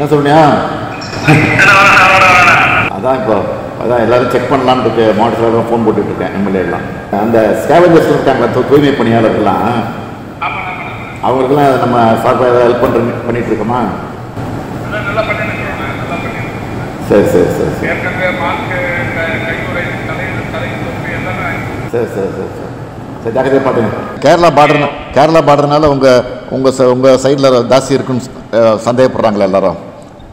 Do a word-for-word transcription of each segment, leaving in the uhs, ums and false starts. என்ன சொல்றியா? அதான் இப்போ அதான் எல்லாரும் செக் பண்ணலான்னு இருக்கு. மாவட்டத்தில் ஃபோன் போட்டுட்டு இருக்கேன். எம்எல்ஏ எல்லாம் அந்த ஸ்கேவஞ்சர்ஸ் இருக்காங்க, தூய்மை பணியாளர்கள்லாம். அவங்களுக்குலாம் நம்ம சார்பாக ஏதாவது ஹெல்ப் பண்ணுற பண்ணிட்டு இருக்கோமா? சரி சரி சரி சரி சரி சரி சரி சரி சரி ஜாக்கிரதையாக பார்த்துங்க. கேரளா பார்டர்னா கேரளா பார்டர்னால உங்கள் உங்கள் ச உங்கள் சைடில் ஜாஸ்தி இருக்குன்னு சந்தேகப்படுறாங்களா எல்லாரும்?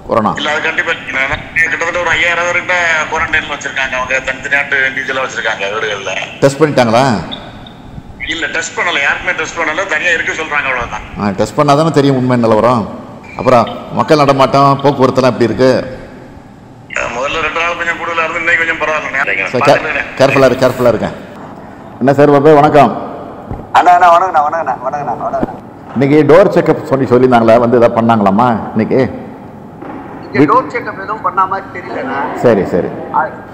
கொரோனா கிட்டத்தட்ட ஒரு ஐயாயிரம் பேர்கிட்ட குவாரண்டைனில் வச்சுருக்காங்க. அவங்க தனித்தனியாட்டு இண்டிவிஜுவலாக வச்சுருக்காங்க வீடுகளில். டெஸ்ட் பண்ணிட்டாங்களா? இல்லை, டெஸ்ட் பண்ணலை. யாருக்குமே டெஸ்ட் பண்ணலை. தனியாக இருக்க சொல்கிறாங்க, அவ்வளோதான். ஆ, டெஸ்ட் பண்ணால் தானே தெரியும் உண்மை நிலவரம். அப்புறம் மக்கள் நடமாட்டம் போக்குவரத்துலாம் எப்படி இருக்குது? முதல்ல ரெண்டு நாள் கொஞ்சம் கூடுதலாக இருந்து இன்னைக்கு கொஞ்சம் பரவாயில்ல. கேர்ஃபுல்லாக இருக்கு கேர்ஃபுல்லாக இருக்கேன். என்ன சார் பாபா, வணக்கம். அண்ணா அண்ணா வணக்கண்ணா வணக்கண்ணா வணக்கண்ணா வணக்கண்ணா இன்னைக்கு டோர் செக்அப் சொல்லி சொல்லியிருந்தாங்களா? வந்து எதாவது பண்ணாங்களாம்மா இன்னைக்கு? டோர் செக்அப் எதுவும் பண்ணாமல் தெரியலண்ணா. சரி சரி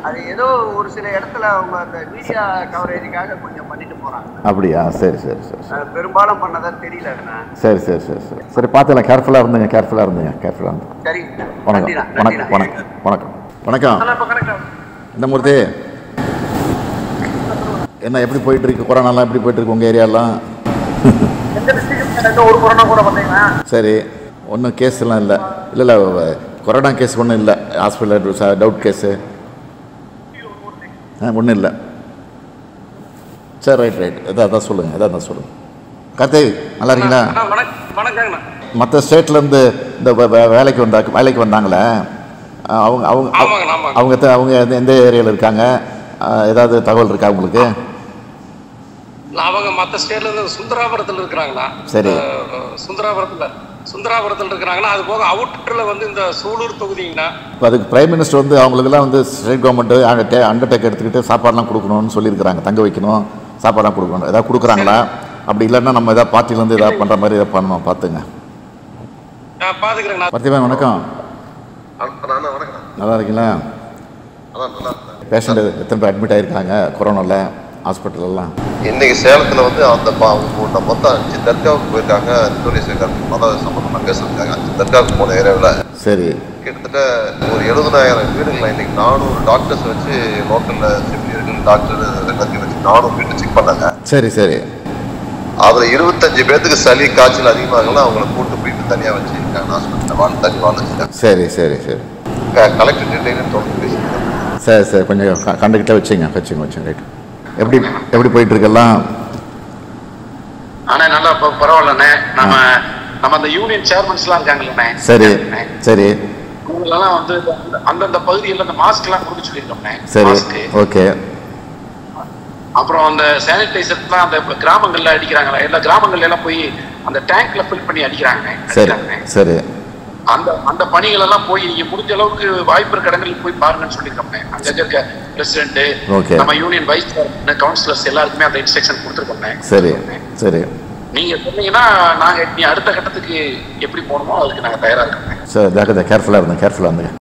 அது ஏதோ ஒரு சில இடத்துல அவங்க அந்த மீடியா கவரேஜுக்காக கொஞ்சம் பண்ணிட்டு போகிறாங்க. அப்படியா? சரி சரி சரி சரி பெரும்பாலும் பண்ணதான் தெரியலண்ணா. சரி சரி சரி சரி சரி பார்த்துக்கலாம். கேர்ஃபுல்லாக இருந்துங்க கேர்ஃபுல்லாக இருந்துங்க கேர்ஃபுல்லாக இருந்துங்க. சரி, வணக்கம் வணக்கம் வணக்கம் வணக்கம் வணக்கம் என்ன மூர்த்தி, என்ன எப்படி போயிட்டு இருக்கு? கொரோனாலாம் எப்படி போயிட்டு இருக்கு உங்கள் ஏரியாலாம்? ஒரு கொரோனா கூட பார்த்தீங்கன்னா சரி, ஒன்றும் கேஸ்லாம் இல்லை இல்லை இல்லை கொரோனா கேஸ் ஒன்றும் இல்லை. ஹாஸ்பிட்டல் டவுட் கேஸு ஆ ஒன்றும் இல்லை. சரி, ரைட் ரைட் எதாவது அதான் சொல்லுங்கள் எதாவது அதான் சொல்லுங்கள். கார்த்திக், நல்லா இருக்கீங்களா? மற்ற ஸ்டேட்லேருந்து இந்த வேலைக்கு வந்தா வேலைக்கு வந்தாங்களே அவங்க அவங்க அவங்க அவங்க எந்த ஏரியாவில் இருக்காங்க? ஏதாவது தகவல் இருக்கா உங்களுக்கு? அவங்க மற்ற ஸ்டேட்லேருந்து சுந்தராபுரத்தில் இருக்கிறாங்களா? சரி, சுந்தராபுரத்தில் சுந்தராபுரத்தில் இருக்கிறாங்கன்னா அது போக அவுட்டரில் வந்து இந்த சூலூர் தொகுதிங்கன்னா இப்போ அதுக்கு பிரைம் மினிஸ்டர் வந்து அவங்களுக்குலாம் வந்து ஸ்டேட் கவர்மெண்ட்டு அண்டர்டேக் எடுத்துக்கிட்டு சாப்பாடுலாம் கொடுக்கணும்னு சொல்லியிருக்கிறாங்க. தங்க வைக்கணும், சாப்பாடுலாம் கொடுக்கணும். எதாவது கொடுக்குறாங்களா? அப்படி இல்லைன்னா நம்ம எதாவது பார்ட்டிலேருந்து எதாவது பண்ணுற மாதிரி எதாவது பண்ணணும். பார்த்துங்க பார்த்துக்கிறேங்கண்ணா. பார்த்திபா, வணக்கம். நல்லா இருக்கீங்களா? பேஷண்ட் எத்தனை பேர் அட்மிட் ஆகிருக்காங்க கொரோனாவில் ஹாஸ்பிட்டலெல்லாம்? இன்றைக்கி சேலத்தில் வந்து அந்த மொத்தம் அஞ்சு தர்காவுக்கு போயிருக்காங்க. மத சம்பந்தமாக பேசியிருக்காங்க. அஞ்சு தர்காவுக்கு போன ஏரியாவில் சரி கிட்டத்தட்ட ஒரு எழுபதாயிரம் வீடுகளில் இன்றைக்கி நானூறு டாக்டர்ஸ் வச்சு ஹோட்டலில் செப்டியர்கள் டாக்டர் எல்லாத்தையும் வச்சு நானூறு வீட்டை செக் பண்ணாங்க. சரி சரி அதில் இருபத்தஞ்சு பேர்த்துக்கு சளி காய்ச்சல் அதிகமாகலாம் அவங்கள கூட்டு போயிட்டு தனியாக வச்சுருக்காங்க. ஹாஸ்பிட்டலில் வாழ் தனி வாழ்ந்துருக்காங்க. சரி சரி சரி கலெக்டர் டெல்லைன்னு தொடர்ந்து பேசியிருக்காங்க. சரி சரி கொஞ்சம் கண்டுக்கிட்டே வச்சுங்க வச்சுங்க வச்சுங்க ரைட். எப்படி எப்படி போயிட்டுருக்கெல்லாம்? ஆனால் நல்லா பரவாயில்லண்ணே. நம்ம நம்ம அந்த யூனியன் சேர்மன்ஸ்லாம் இருக்காங்கல்லண்ணே. சரி சரி அவங்களெல்லாம் வந்து அந்தந்த பகுதியில் அந்த மாஸ்க்லாம் கொடுக்க சொல்லியிருக்கோம்ண்ணே. சரி ஓகே. அப்புறம் அந்த சானிடைசர்லாம் அந்த கிராமங்கள்ல அடிக்கிறாங்களா? எல்லா கிராமங்கள்ல எல்லாம் போய் அந்த டேங்க்ல ஃபில் பண்ணி அடிக்கிறாங்க. சரி சரி அந்த அந்த பணிகள் எல்லாம் போய் நீங்க முடிஞ்ச அளவுக்கு வாய்ப்பு இருக்கிற இடங்களுக்கு போய் பாருங்கன்னு சொல்லியிருக்கோம்ண்ணே. அங்க இருக்க பிரசிடென்ட், நம்ம யூனியன் வைஸ் சேர்மன், கவுன்சிலர்ஸ் எல்லாருக்குமே அந்த இன்ஸ்ட்ரக்ஷன் கொடுத்துருக்கோம்ண்ணே. சரி சரி நீங்க சொன்னீங்கன்னா நாங்க நீ அடுத்த கட்டத்துக்கு எப்படி போகணுமோ அதுக்கு நாங்க தயாரா இருக்கோம். சரி, கேர்ஃபுல்லா இருந்தேன் கேர்ஃபுல்லா இருந்தேன்